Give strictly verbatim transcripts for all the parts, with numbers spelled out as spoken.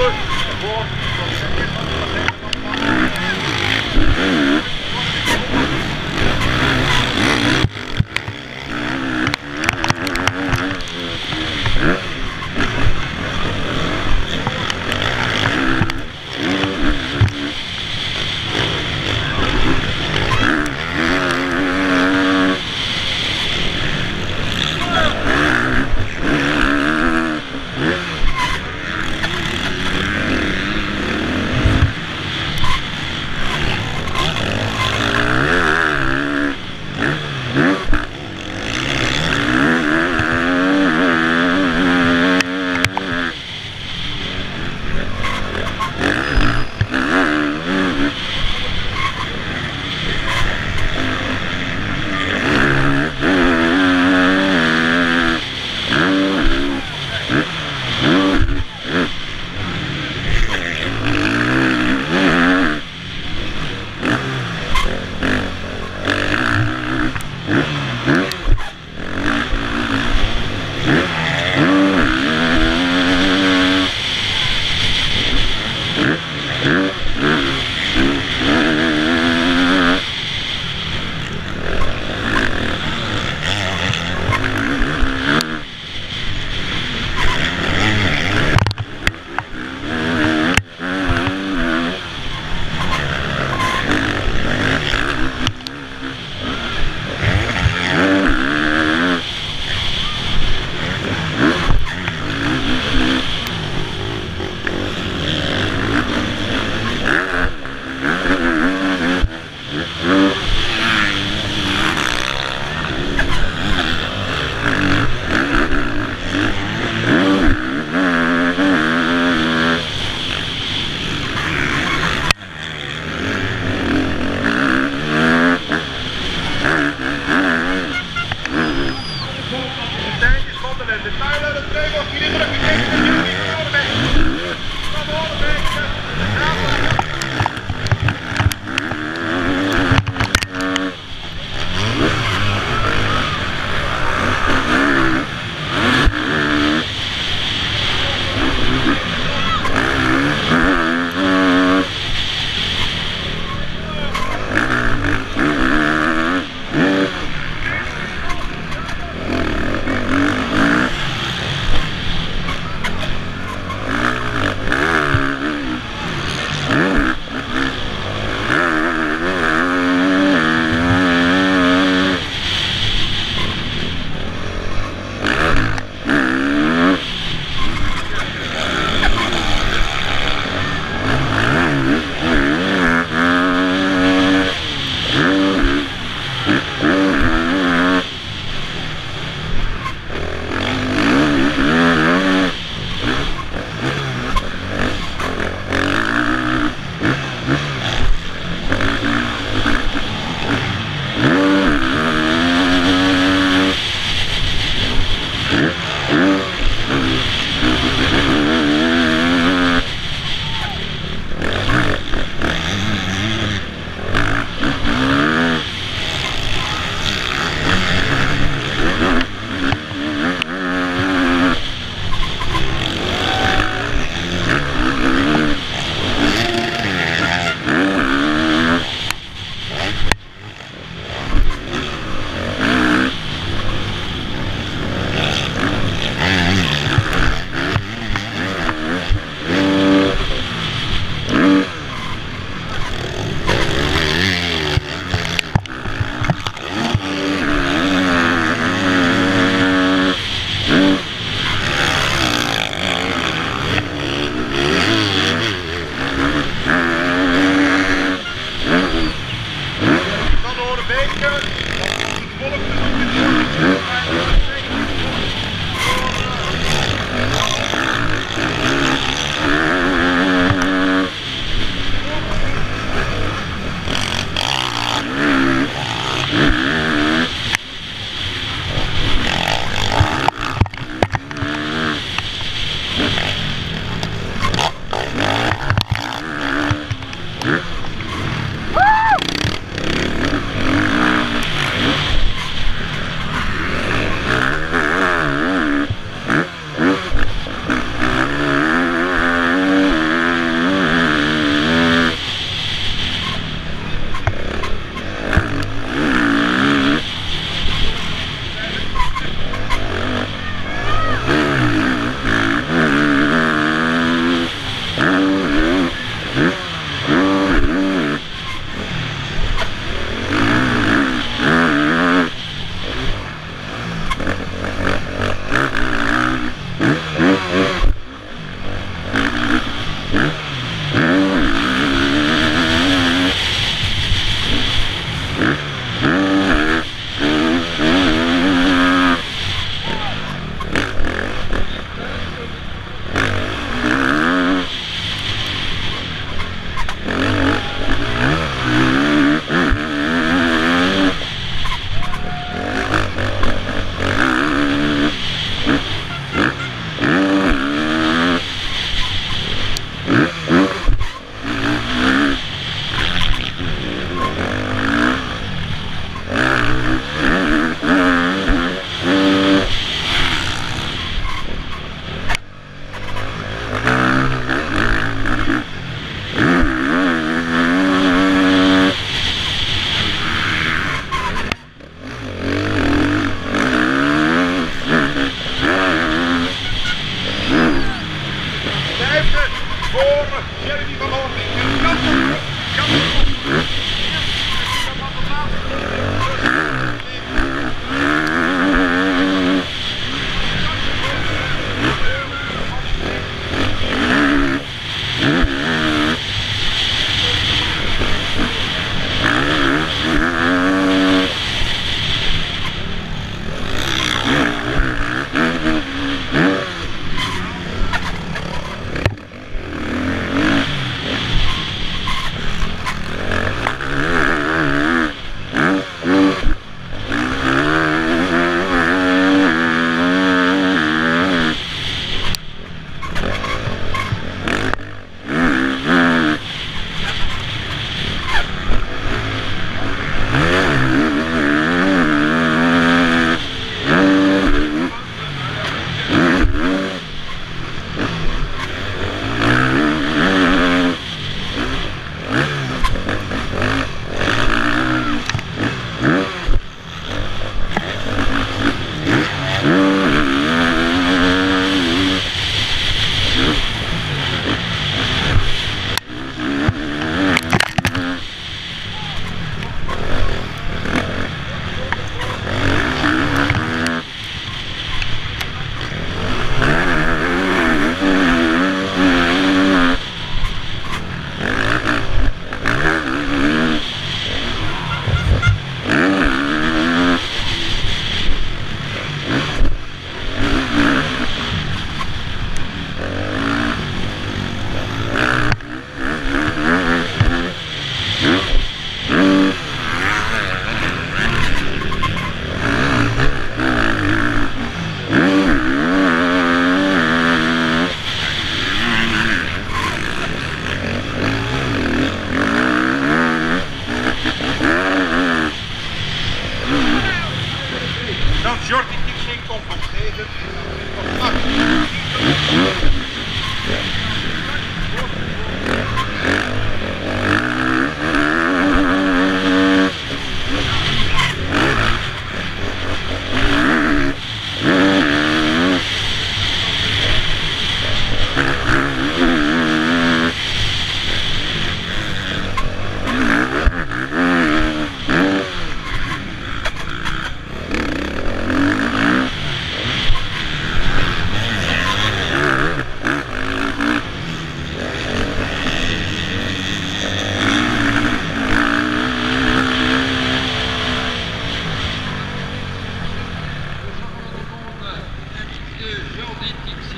Yeah. former Jeremy van Hoorn en Jan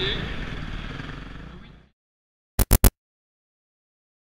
you.